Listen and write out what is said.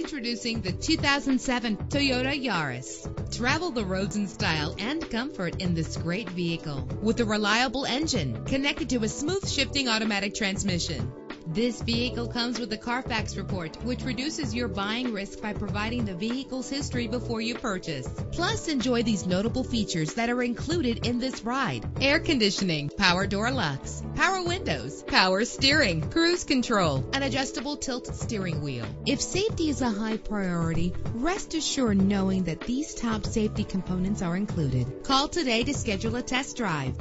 Introducing the 2007 Toyota Yaris. Travel the roads in style and comfort in this great vehicle. With a reliable engine connected to a smooth shifting automatic transmission. This vehicle comes with a Carfax report, which reduces your buying risk by providing the vehicle's history before you purchase. Plus, enjoy these notable features that are included in this ride: air conditioning, power door locks, power windows, power steering, cruise control, an adjustable tilt steering wheel. If safety is a high priority, rest assured knowing that these top safety components are included. Call today to schedule a test drive.